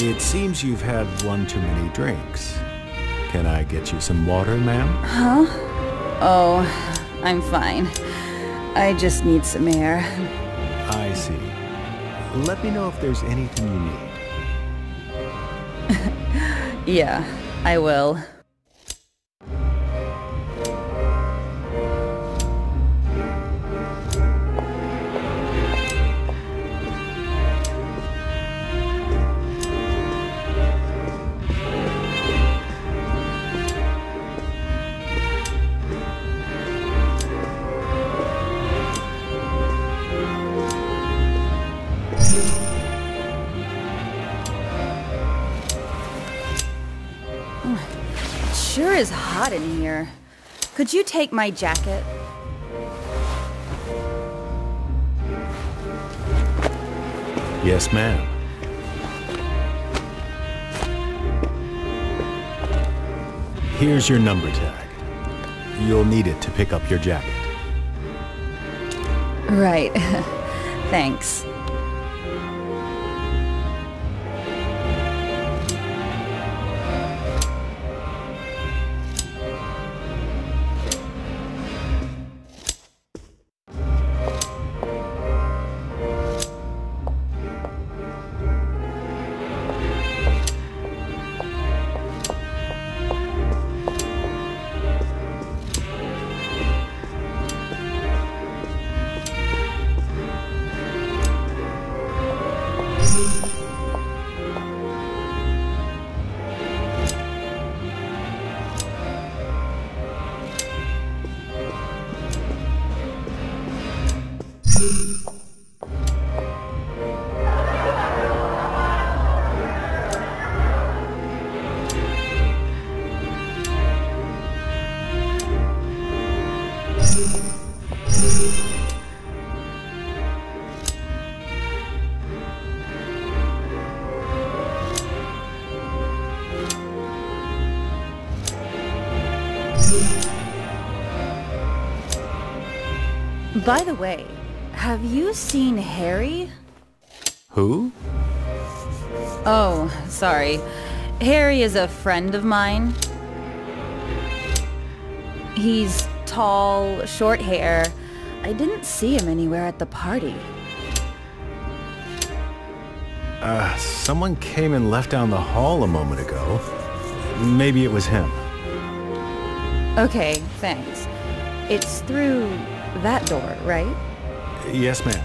It seems you've had one too many drinks. Can I get you some water, ma'am? Huh? Oh, I'm fine. I just need some air. I see. Let me know if there's anything you need. Yeah, I will. Sure is hot in here. Could you take my jacket? Yes, ma'am. Here's your number tag. You'll need it to pick up your jacket. Right. Thanks. By the way, have you seen Harry? Who? Oh, sorry. Harry is a friend of mine. He's tall, short hair. I didn't see him anywhere at the party. Someone came and left down the hall a moment ago. Maybe it was him. Okay, thanks. It's through that door, right? Yes, ma'am.